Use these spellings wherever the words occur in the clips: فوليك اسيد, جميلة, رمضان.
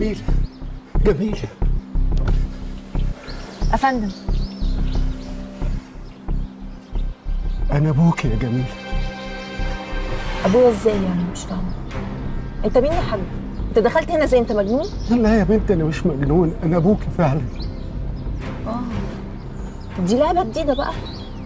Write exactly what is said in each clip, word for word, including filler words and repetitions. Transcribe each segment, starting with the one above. جميلة جميلة أفندم. أنا أبوك يا جميلة. أبويا إزاي يعني؟ مش فاهمة. أنت مين يا حبيبي؟ أنت دخلت هنا زي أنت مجنون؟ لا يا بنت أنا مش مجنون، أنا أبوك فعلا. آه دي لعبة جديدة بقى.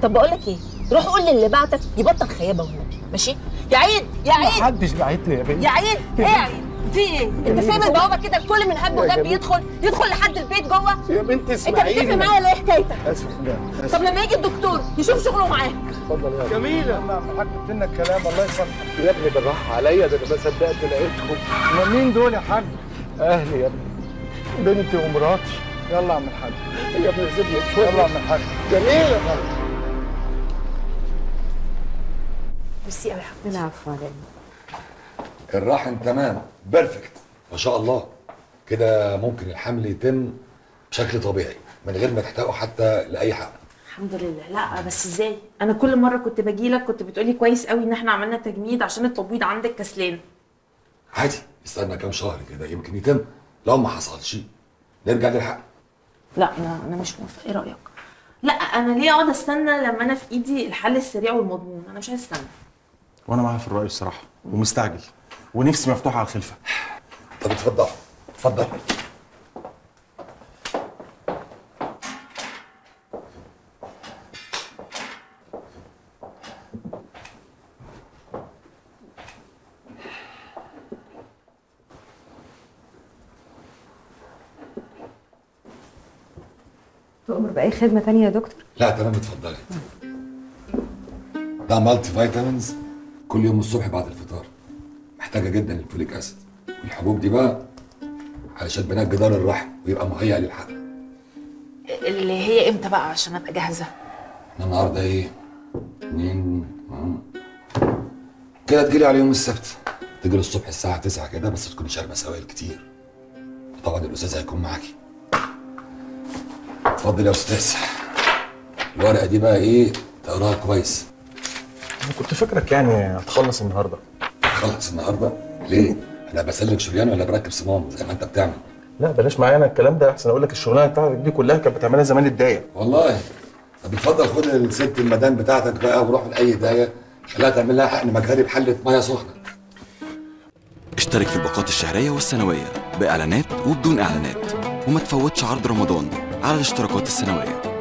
طب بقول لك إيه؟ روح قول للي بعتك يبطل خيابة والنبي، ماشي؟ يا عيد يا عيد. محدش بعتني يا بنت. يا عيد إيه يا عيد؟ في ايه؟ انت سايب البوابه كده الكل من هب وجب يدخل يدخل لحد البيت جوه؟ يا بنت اسمعيني، انت بتتفق معايا ولا ايه حكايتك؟ اسف. لا طب لما يجي الدكتور يشوف شغله معاك. اتفضل يا جميله. انا حكيت لنا الكلام. الله يصلحك يا ابني، بالراحه عليا، ده انا ما صدقت لقيتكم. هم مين دول يا حاج؟ اهلي يا ابني، بنتي ومراتي. يلا يا عم الحاج. يا ابني سيبني شويه. يلا يا عم الحاج. جميله. ميرسي قوي يا حاج. العفو علينا. الرحم تمام بيرفكت ما شاء الله، كده ممكن الحمل يتم بشكل طبيعي من غير ما تحتاجوا حتى لاي حاجه. الحمد لله. لا بس ازاي؟ انا كل مره كنت باجي لك كنت بتقولي كويس قوي ان احنا عملنا تجميد عشان التبويض عندك كسلان. عادي استنى كام شهر كده يمكن يتم، لو ما حصلش نرجع للحق. لا انا انا مش موافقه. ايه رايك؟ لا انا ليه اقعد استنى لما انا في ايدي الحل السريع والمضمون؟ انا مش عايز استنى. وانا معاها في الراي بصراحه، ومستعجل ونفسي مفتوحه على الخلفه. طب اتفضل اتفضل. تؤمر باي خدمه ثانيه يا دكتور؟ لا تمام اتفضلي. ده مالتي فيتامينز كل يوم الصبح بعد الفطار، محتاجه جدا الفوليك اسيد، والحبوب دي بقى علشان بناء جدار الرحم ويبقى مهيئ للحمل. اللي هي امتى بقى عشان ابقى جاهزه؟ النهارده ايه؟ اتنين كده. تجيلي على يوم السبت، تجيلي الصبح الساعه تسعة كده، بس تكوني شاربه سوائل كتير، وطبعا الاستاذ هيكون معاكي. اتفضل يا استاذ. الورقه دي بقى ايه؟ تقراها كويس. انا كنت فاكرك يعني هتخلص النهارده. خلص النهارده؟ ليه؟ انا بسلك شريان ولا بركب صمام زي ما انت بتعمل؟ لا بلاش معايا انا الكلام ده، احسن اقول لك الشغلانه بتاعتك دي كلها كانت بتعملها زمان الدايه. والله؟ طب اتفضل خد الست المدام بتاعتك بقى وروح لاي دايه خليها تعمل لها حقن مجهري بحله ميه سخنه. اشترك في الباقات الشهريه والسنويه باعلانات وبدون اعلانات، وما تفوتش عرض رمضان على الاشتراكات السنويه.